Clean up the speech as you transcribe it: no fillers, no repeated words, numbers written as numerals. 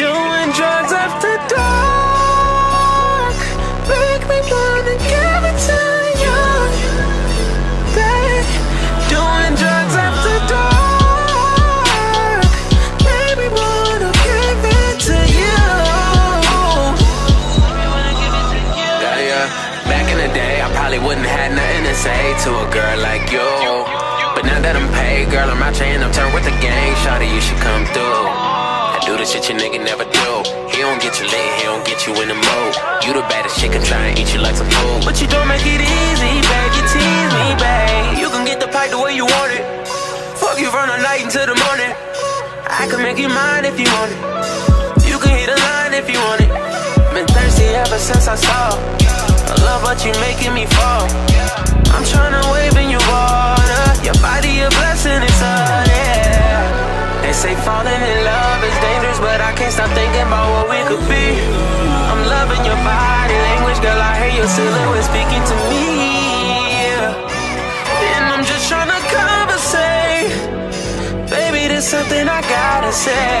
doing drugs after dark. Make me wanna give it to you, babe. Doing drugs after dark. Make me wanna give it to you. Back in the day, I probably wouldn't have nothing to say to a girl like you. But now that I'm paid, girl, I'm out your end, I'm turned with the gang. Shawty, you should come through. I do the shit your nigga never do. He don't get you lit, he don't get you in the mood. You the baddest shit, can try and eat you like some food. But you don't make it easy, babe, you tease me, babe. You can get the pipe the way you want it. Fuck you from the night until the morning. I can make you mine if you want it. You can hit a line if you want it. Been thirsty ever since I saw. I love what you making me fall. I'm tryna wave in your water. Your body a blessing, it's all, yeah. They say falling in love is dangerous, but I can't stop thinking about what we could be. I'm loving your body language, girl, I hear your silhouette speaking to me, yeah. And I'm just tryna conversate. Baby, there's something I gotta say.